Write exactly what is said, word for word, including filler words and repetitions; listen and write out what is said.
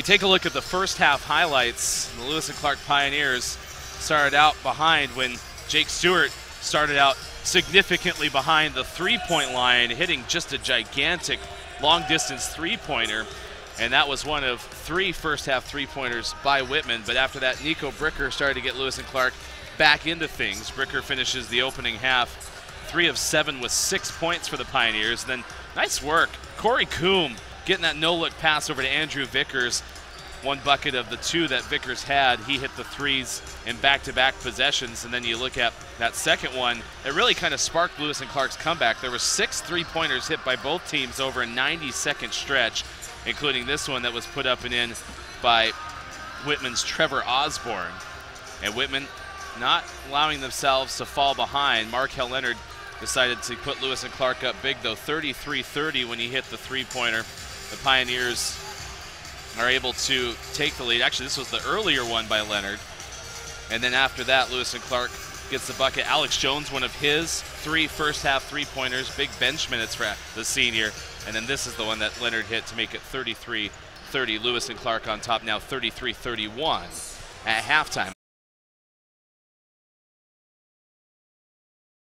we take a look at the first half highlights, the Lewis and Clark Pioneers started out behind when Jake Stewart started out significantly behind the three-point line, hitting just a gigantic long-distance three-pointer. And that was one of three first-half three-pointers by Whitman. But after that, Nico Bricker started to get Lewis and Clark back into things. Bricker finishes the opening half three of seven with six points for the Pioneers. And then nice work, Corey Coombe getting that no-look pass over to Andrew Vickers. One bucket of the two that Vickers had, he hit the threes in back-to-back possessions. And then you look at that second one, it really kind of sparked Lewis and Clark's comeback. There were six three-pointers hit by both teams over a ninety-second stretch, including this one that was put up and in by Whitman's Trevor Osborne. And Whitman not allowing themselves to fall behind. Markel Leonard decided to put Lewis and Clark up big, though, thirty-three thirty when he hit the three-pointer. The Pioneers are able to take the lead. Actually, this was the earlier one by Leonard. And then after that, Lewis and Clark gets the bucket. Alex Jones, one of his three first-half three-pointers, big bench minutes for the senior. And then this is the one that Leonard hit to make it thirty-three thirty. Lewis and Clark on top now, thirty-three thirty-one at halftime.